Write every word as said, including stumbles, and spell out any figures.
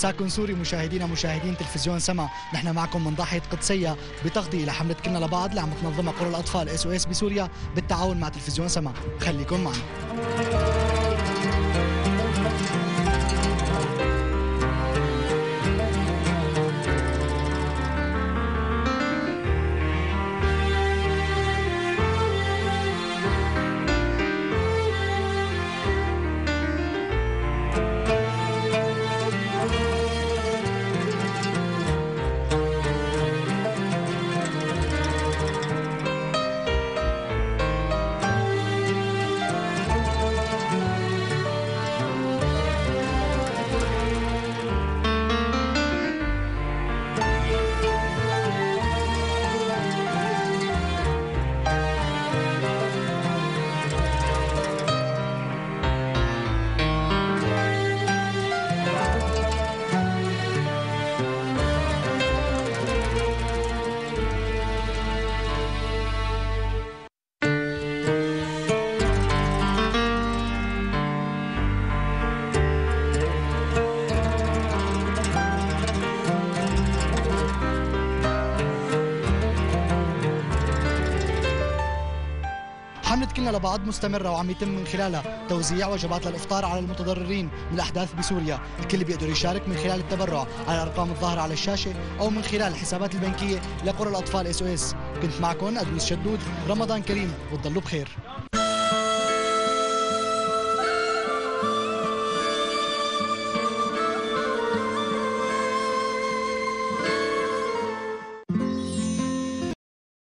مساكن سوري. مشاهدينا مشاهدين تلفزيون سما، نحن معكم من ضاحية قدسية بتغطية لحملة كلنا لبعض اللي عم تنظمها قرى الأطفال اس او اس بسوريا بالتعاون مع تلفزيون سما. خليكم معنا. كلنا لبعض مستمرة وعم يتم من خلالها توزيع وجبات للإفطار على المتضررين من الأحداث بسوريا. الكل بيقدر يشارك من خلال التبرع على الأرقام الظاهرة على الشاشة أو من خلال الحسابات البنكية لقرى الأطفال اس او اس. كنت معكم أدونيس شدود، رمضان كريم وتضلوا بخير.